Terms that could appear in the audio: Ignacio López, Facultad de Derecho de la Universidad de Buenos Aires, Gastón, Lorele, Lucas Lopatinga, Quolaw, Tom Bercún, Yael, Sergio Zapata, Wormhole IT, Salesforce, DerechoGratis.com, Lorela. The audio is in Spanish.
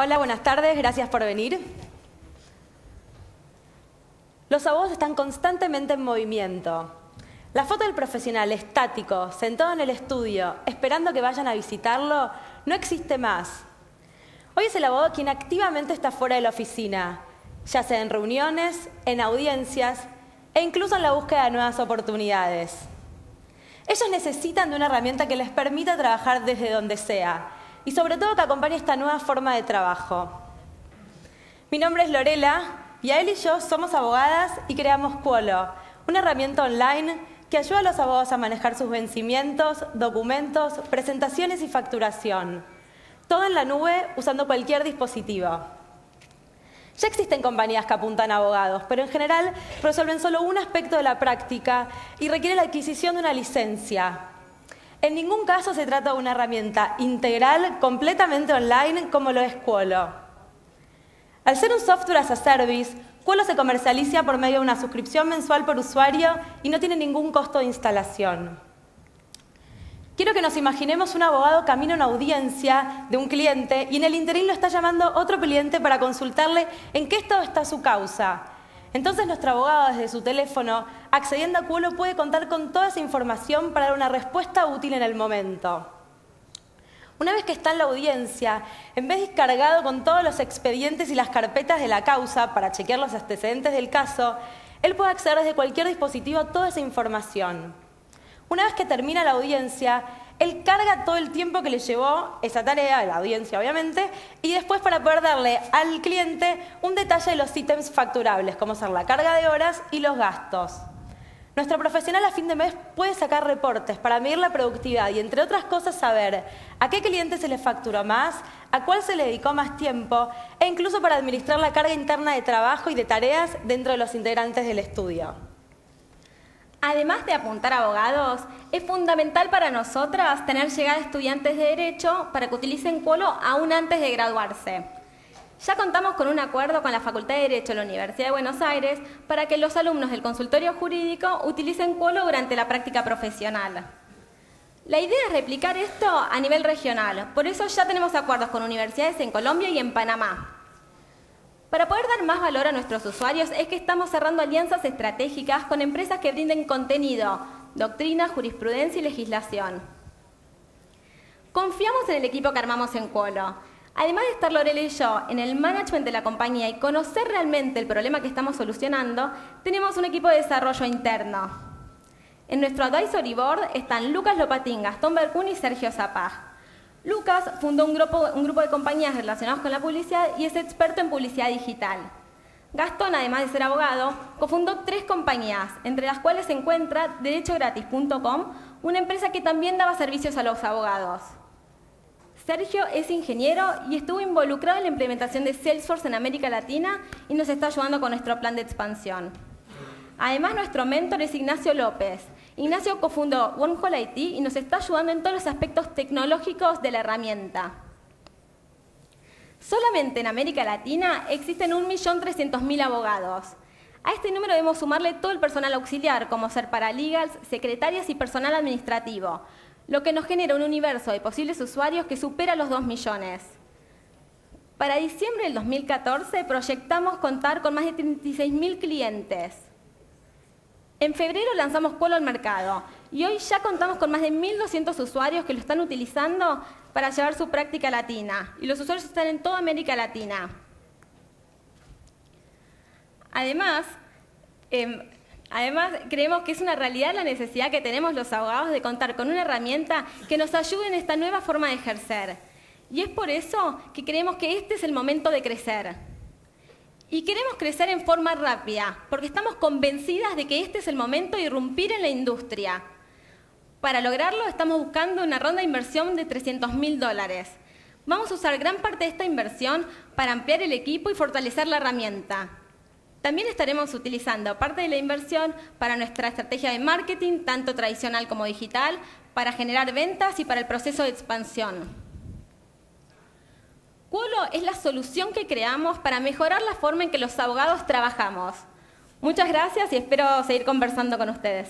Hola, buenas tardes, gracias por venir. Los abogados están constantemente en movimiento. La foto del profesional estático, sentado en el estudio, esperando que vayan a visitarlo, no existe más. Hoy es el abogado quien activamente está fuera de la oficina, ya sea en reuniones, en audiencias e incluso en la búsqueda de nuevas oportunidades. Ellos necesitan de una herramienta que les permita trabajar desde donde sea y sobre todo que acompañe esta nueva forma de trabajo. Mi nombre es Lorela y Yael y yo somos abogadas y creamos Quolaw, una herramienta online que ayuda a los abogados a manejar sus vencimientos, documentos, presentaciones y facturación. Todo en la nube usando cualquier dispositivo. Ya existen compañías que apuntan a abogados, pero en general resuelven solo un aspecto de la práctica y requiere la adquisición de una licencia. En ningún caso se trata de una herramienta integral, completamente online, como lo es Quolaw. Al ser un software as a service, Quolaw se comercializa por medio de una suscripción mensual por usuario y no tiene ningún costo de instalación. Quiero que nos imaginemos un abogado camino a una audiencia de un cliente y en el interín lo está llamando otro cliente para consultarle en qué estado está su causa. Entonces nuestro abogado desde su teléfono, accediendo a Quolaw, puede contar con toda esa información para dar una respuesta útil en el momento. Una vez que está en la audiencia, en vez de ir cargado con todos los expedientes y las carpetas de la causa para chequear los antecedentes del caso, él puede acceder desde cualquier dispositivo a toda esa información. Una vez que termina la audiencia, él carga todo el tiempo que le llevó esa tarea, la audiencia obviamente, y después para poder darle al cliente un detalle de los ítems facturables, como ser la carga de horas y los gastos. Nuestro profesional a fin de mes puede sacar reportes para medir la productividad y, entre otras cosas, saber a qué cliente se le facturó más, a cuál se le dedicó más tiempo e incluso para administrar la carga interna de trabajo y de tareas dentro de los integrantes del estudio. Además de apuntar a abogados, es fundamental para nosotras tener llegada a estudiantes de Derecho para que utilicen Quolaw aún antes de graduarse. Ya contamos con un acuerdo con la Facultad de Derecho de la Universidad de Buenos Aires para que los alumnos del consultorio jurídico utilicen Quolaw durante la práctica profesional. La idea es replicar esto a nivel regional, por eso ya tenemos acuerdos con universidades en Colombia y en Panamá. Para poder dar más valor a nuestros usuarios es que estamos cerrando alianzas estratégicas con empresas que brinden contenido, doctrina, jurisprudencia y legislación. Confiamos en el equipo que armamos en Quolaw. Además de estar Lorele y yo en el management de la compañía y conocer realmente el problema que estamos solucionando, tenemos un equipo de desarrollo interno. En nuestro advisory board están Lucas Lopatinga, Tom Bercún y Sergio Zapata. Lucas fundó un grupo de compañías relacionadas con la publicidad y es experto en publicidad digital. Gastón, además de ser abogado, cofundó 3 compañías, entre las cuales se encuentra DerechoGratis.com, una empresa que también daba servicios a los abogados. Sergio es ingeniero y estuvo involucrado en la implementación de Salesforce en América Latina y nos está ayudando con nuestro plan de expansión. Además, nuestro mentor es Ignacio López. Ignacio cofundó Wormhole IT y nos está ayudando en todos los aspectos tecnológicos de la herramienta. Solamente en América Latina existen 1.300.000 abogados. A este número debemos sumarle todo el personal auxiliar, como ser paralegals, secretarias y personal administrativo, lo que nos genera un universo de posibles usuarios que supera los 2 millones. Para diciembre del 2014 proyectamos contar con más de 36.000 clientes. En febrero lanzamos Quolaw al mercado y hoy ya contamos con más de 1.200 usuarios que lo están utilizando para llevar su práctica latina. Y los usuarios están en toda América Latina. Además, creemos que es una realidad la necesidad que tenemos los abogados de contar con una herramienta que nos ayude en esta nueva forma de ejercer. Y es por eso que creemos que este es el momento de crecer. Y queremos crecer en forma rápida, porque estamos convencidas de que este es el momento de irrumpir en la industria. Para lograrlo, estamos buscando una ronda de inversión de $300.000. Vamos a usar gran parte de esta inversión para ampliar el equipo y fortalecer la herramienta. También estaremos utilizando parte de la inversión para nuestra estrategia de marketing, tanto tradicional como digital, para generar ventas y para el proceso de expansión. Quolaw es la solución que creamos para mejorar la forma en que los abogados trabajamos. Muchas gracias y espero seguir conversando con ustedes.